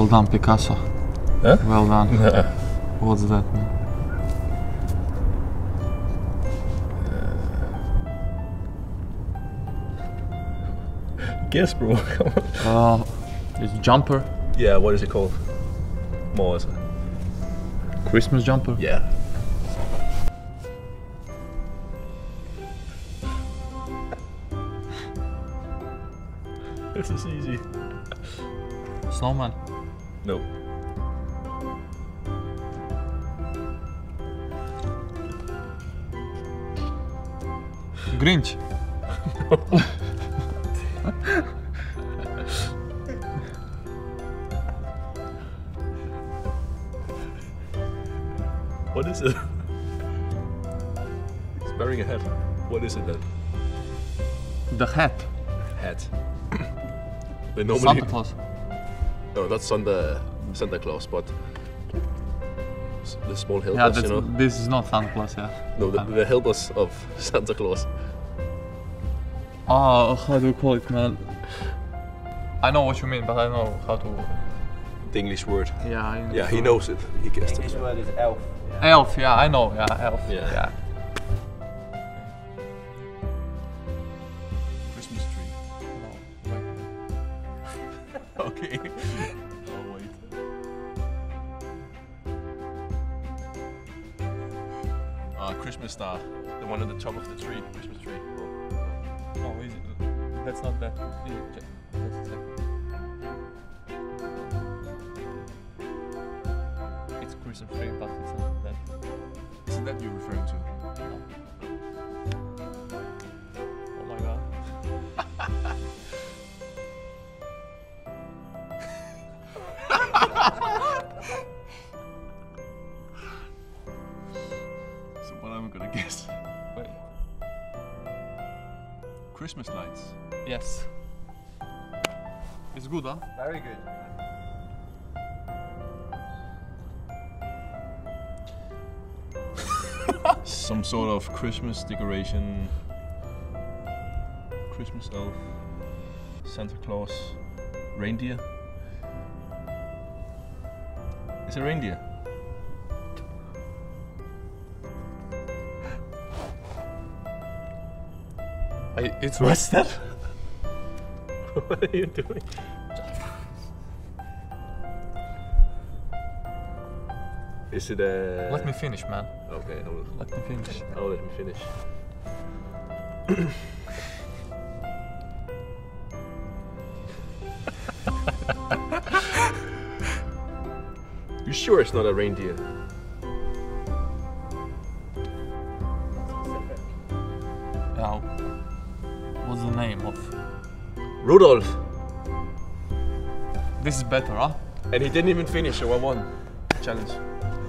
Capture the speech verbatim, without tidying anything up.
Well done, Picasso. Huh? Well done. What's that mean? Uh, guess, bro. Come on. Uh, it's jumper. Yeah. What is it called? More is it? Christmas jumper. Yeah. This is easy. Snowman? No. Grinch? No. What is it? It's wearing a hat. What is it then? The hat. Hat. They normally... Santa Claus. No, that's Santa, Santa Claus, but the small helpers, yeah, that's, you know? This is not Santa Claus, yeah. No, the, the helpers of Santa Claus. Oh, how do you call it, man? I know what you mean, but I don't know how to... The English word. Yeah, I know. Yeah, he knows it. He guessed it. The English word is elf. Yeah. Elf, yeah, I know, yeah, elf. Yeah. Yeah. Okay. Oh, wait. Uh, Christmas star. The one at the top of the tree. Christmas tree. Oh, is it? That's not that. That's that. It's Christmas tree, but it's not that. Isn't that you're referring to? No. Oh my god. So what am I gonna guess? Wait. Christmas lights. Yes. It's good, huh? Very good. Some sort of Christmas decoration. Christmas elf. Santa Claus. Reindeer. It's a reindeer. I, it's What's that? What are you doing? Is it a... Let me finish, man. Okay, no. Let me finish. Oh, let me finish. You sure it's not a reindeer? Now, what's the name of? Rudolph! This is better, huh? And he didn't even finish, so I won. Challenge.